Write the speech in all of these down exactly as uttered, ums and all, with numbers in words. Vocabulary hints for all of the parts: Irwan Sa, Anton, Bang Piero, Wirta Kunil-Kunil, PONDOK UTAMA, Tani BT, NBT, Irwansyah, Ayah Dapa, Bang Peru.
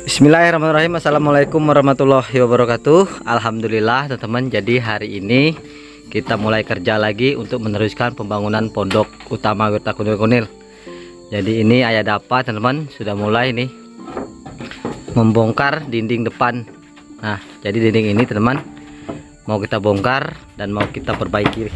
Bismillahirrahmanirrahim. Assalamualaikum warahmatullahi wabarakatuh. Alhamdulillah teman-teman, jadi hari ini kita mulai kerja lagi untuk meneruskan pembangunan pondok utama Wirta Kunil-Kunil. Jadi ini Ayah Dapa teman-teman sudah mulai nih membongkar dinding depan. Nah, jadi dinding ini teman-teman mau kita bongkar dan mau kita perbaiki.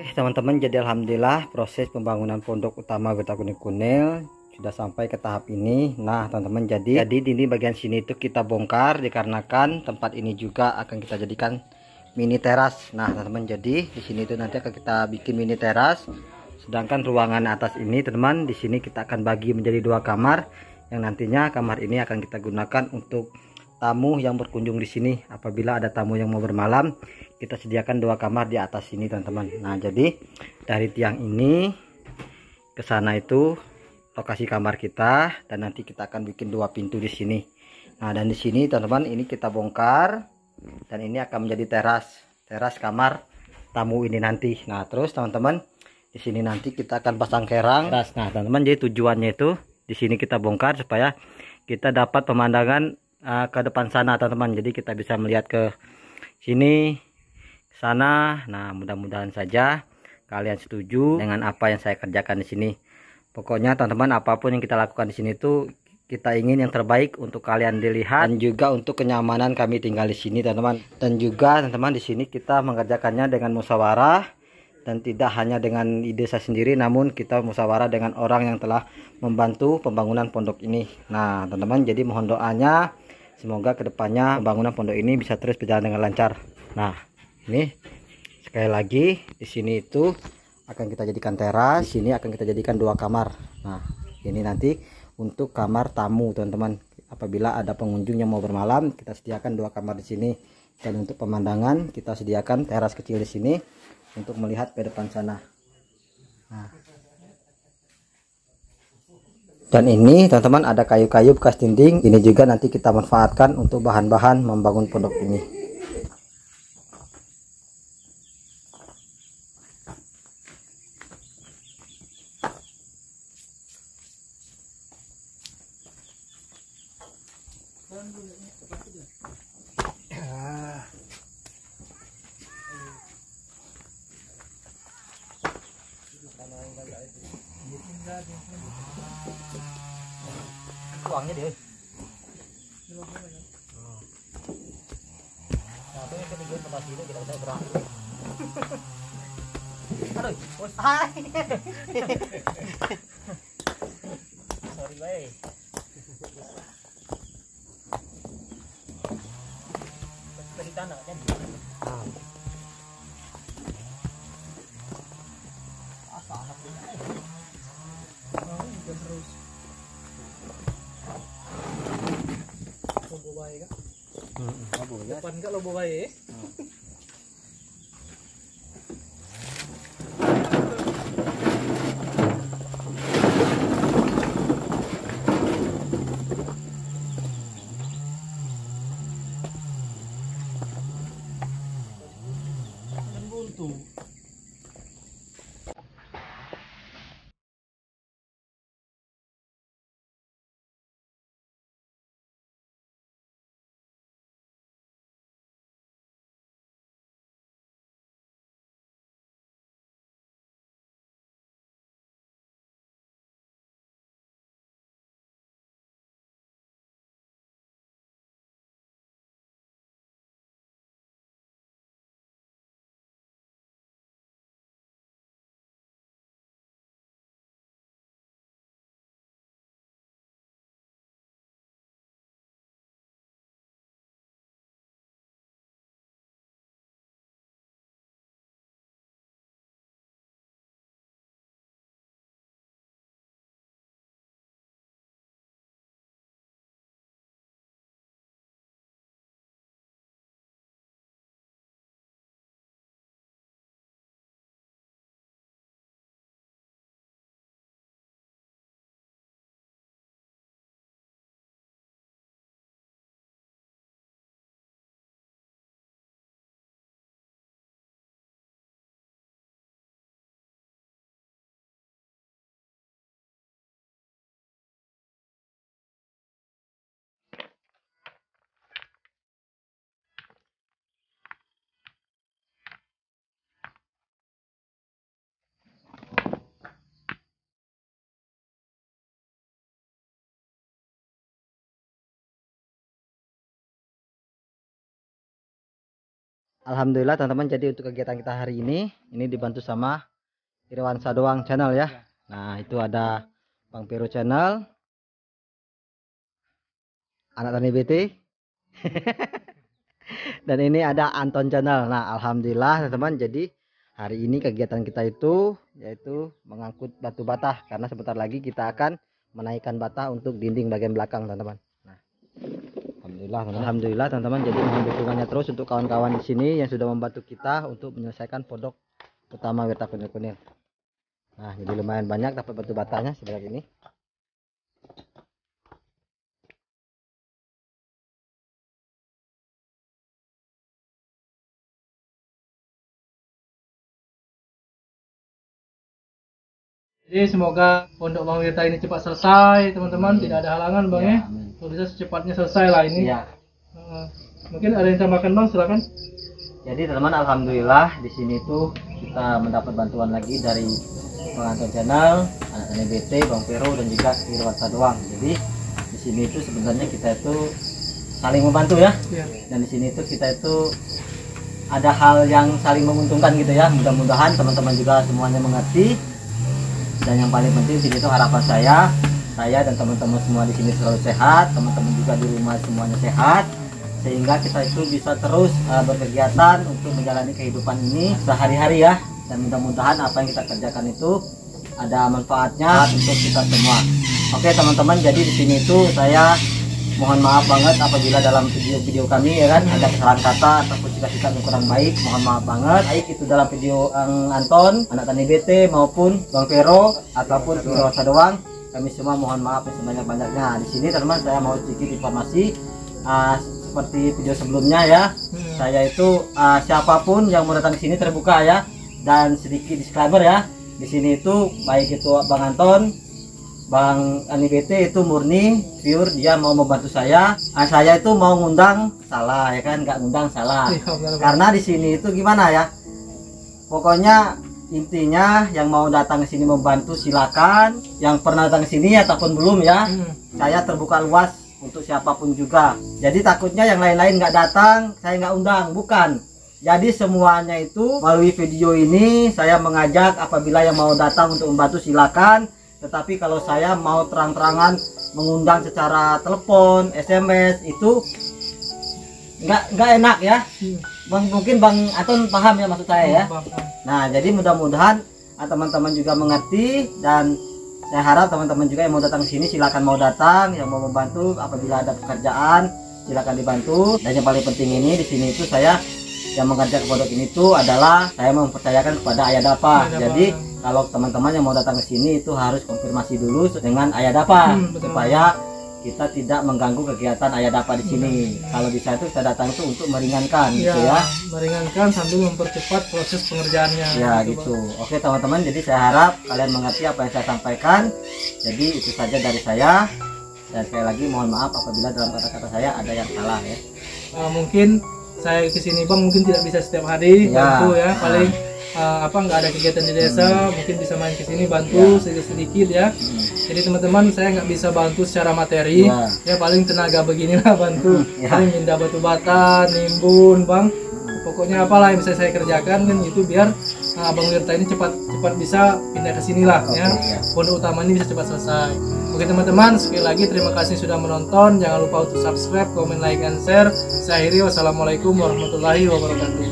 Oke teman-teman, jadi alhamdulillah proses pembangunan pondok utama Wirta Kunil-Kunil sudah sampai ke tahap ini. Nah teman-teman, jadi jadi ini bagian sini itu kita bongkar dikarenakan tempat ini juga akan kita jadikan mini teras. Nah teman-teman, jadi di sini itu nanti akan kita bikin mini teras. Sedangkan ruangan atas ini teman-teman, di sini kita akan bagi menjadi dua kamar yang nantinya kamar ini akan kita gunakan untuk tamu yang berkunjung di sini. Apabila ada tamu yang mau bermalam, kita sediakan dua kamar di atas sini teman-teman. Nah jadi dari tiang ini ke sana itu lokasi kamar kita, dan nanti kita akan bikin dua pintu di sini. Nah dan di sini teman-teman, ini kita bongkar dan ini akan menjadi teras teras kamar tamu ini nanti. Nah terus teman-teman, di sini nanti kita akan pasang kerang teras. Nah teman-teman, jadi tujuannya itu di sini kita bongkar supaya kita dapat pemandangan Uh, ke depan sana teman-teman. Jadi kita bisa melihat ke sini, ke sana. Nah mudah-mudahan saja kalian setuju dengan apa yang saya kerjakan di sini. Pokoknya teman-teman, apapun yang kita lakukan di sini tuh kita ingin yang terbaik untuk kalian dilihat, dan juga untuk kenyamanan kami tinggal di sini teman-teman. Dan juga teman-teman, di sini kita mengerjakannya dengan musyawarah, dan tidak hanya dengan ide saya sendiri, namun kita musyawarah dengan orang yang telah membantu pembangunan pondok ini. Nah teman-teman, jadi mohon doanya semoga kedepannya pembangunan pondok ini bisa terus berjalan dengan lancar. Nah ini sekali lagi di sini itu akan kita jadikan teras. Di sini akan kita jadikan dua kamar. Nah ini nanti untuk kamar tamu teman-teman. Apabila ada pengunjung yang mau bermalam, kita sediakan dua kamar di sini. Dan untuk pemandangan kita sediakan teras kecil di sini untuk melihat ke depan sana. Nah. Dan ini teman-teman, ada kayu-kayu bekas dinding. Ini juga nanti kita manfaatkan untuk bahan-bahan membangun pondok ini. Uangnya deh. Aduh, sorry bay. Depan enggak lo bawa ya? Alhamdulillah teman-teman, jadi untuk kegiatan kita hari ini ini dibantu sama Irwan Sa doang channel ya. Nah itu ada Bang Piero channel, anak Tani B T, dan ini ada Anton channel. Nah alhamdulillah teman-teman, jadi hari ini kegiatan kita itu yaitu mengangkut batu bata, karena sebentar lagi kita akan menaikkan bata untuk dinding bagian belakang teman-teman. Nah alhamdulillah teman-teman, jadi mohon dukungannya terus untuk kawan-kawan di sini yang sudah membantu kita untuk menyelesaikan pondok utama Wirta Kunil-Kunil. Nah jadi lumayan banyak dapat batu batanya sebanyak ini. Jadi semoga pondok Bang Wirta ini cepat selesai teman-teman, hmm. tidak ada halangan bang ya, ya. Kalau bisa secepatnya selesai lah ini ya. uh, Mungkin ada yang tambahkan bang, silakan. Jadi teman-teman, alhamdulillah di sini tuh kita mendapat bantuan lagi dari Anton channel, anak N B T, Bang Peru, dan juga Wirta doang. Jadi di sini itu sebenarnya kita itu saling membantu ya, ya. Dan di sini itu kita itu ada hal yang saling menguntungkan gitu ya. Mudah-mudahan teman-teman juga semuanya mengerti. Dan yang paling penting sini itu harapan saya, saya dan teman-teman semua di sini selalu sehat, teman-teman juga di rumah semuanya sehat, sehingga kita itu bisa terus uh, berkegiatan untuk menjalani kehidupan ini sehari-hari ya. Dan mudah-mudahan apa yang kita kerjakan itu ada manfaatnya untuk kita semua. Oke teman-teman, jadi di sini itu saya mohon maaf banget apabila dalam video-video kami ya kan ada kesalahan kata ataupun cita-cita yang kurang baik, mohon maaf banget. Baik itu dalam video um, Anton, anak Tani B T maupun Bang Piero ataupun Irwansyah doang. Kami semua mohon maaf ya sebanyak-banyaknya. Di sini teman-teman saya mau sedikit informasi uh, seperti video sebelumnya ya. Hmm. Saya itu uh, siapapun yang mau datang ke sini terbuka ya. Dan sedikit disclaimer ya. Di sini itu baik itu Bang Anton, Bang N B T itu murni pure dia mau membantu saya. Uh, saya itu mau ngundang salah ya kan, nggak ngundang salah. Karena di sini itu gimana ya? Pokoknya intinya yang mau datang ke sini membantu silakan, yang pernah datang ke sini ataupun belum ya, hmm. saya terbuka luas untuk siapapun juga. Jadi takutnya yang lain-lain nggak datang saya nggak undang, bukan. Jadi semuanya itu melalui video ini saya mengajak apabila yang mau datang untuk membantu silakan, tetapi kalau saya mau terang-terangan mengundang secara telepon, S M S itu nggak nggak enak ya. hmm. Bang, mungkin Bang Anton paham ya maksud saya ya. Nah jadi mudah-mudahan teman-teman juga mengerti, dan saya harap teman-teman juga yang mau datang ke sini silakan mau datang, yang mau membantu apabila ada pekerjaan silakan dibantu. Dan yang paling penting ini di sini itu saya yang mengerjakan pondok ini itu adalah saya mempercayakan kepada Ayah Dapa. Jadi kalau teman-teman yang mau datang ke sini itu harus konfirmasi dulu dengan Ayah Dapa hmm, supaya kita tidak mengganggu kegiatan Ayah Dapa di sini. Ya. Kalau di sana itu kita datang itu untuk meringankan ya, gitu ya. Meringankan sambil mempercepat proses pengerjaannya. Ya gitu. gitu. Oke teman-teman, jadi saya harap kalian mengerti apa yang saya sampaikan. Jadi itu saja dari saya. Dan sekali lagi mohon maaf apabila dalam kata-kata saya ada yang salah ya. Uh, mungkin saya kesini bang mungkin tidak bisa setiap hari ya. Bantu ya. Paling uh, apa nggak ada kegiatan di desa hmm. mungkin bisa main kesini bantu ya. sedikit-sedikit ya. Hmm. Jadi teman-teman saya nggak bisa bantu secara materi ya, ya paling tenaga beginilah bantu ya. Paling mindah batu bata, nimbun bang, pokoknya apalah yang bisa saya kerjakan kan itu biar uh, Bang Wirta ini cepat cepat bisa pindah ke sinilah okay, ya. ya pondok utama ini bisa cepat selesai. Oke teman-teman, sekali lagi terima kasih sudah menonton, jangan lupa untuk subscribe, komen, like, dan share. Saya akhiri, wassalamualaikum warahmatullahi wabarakatuh.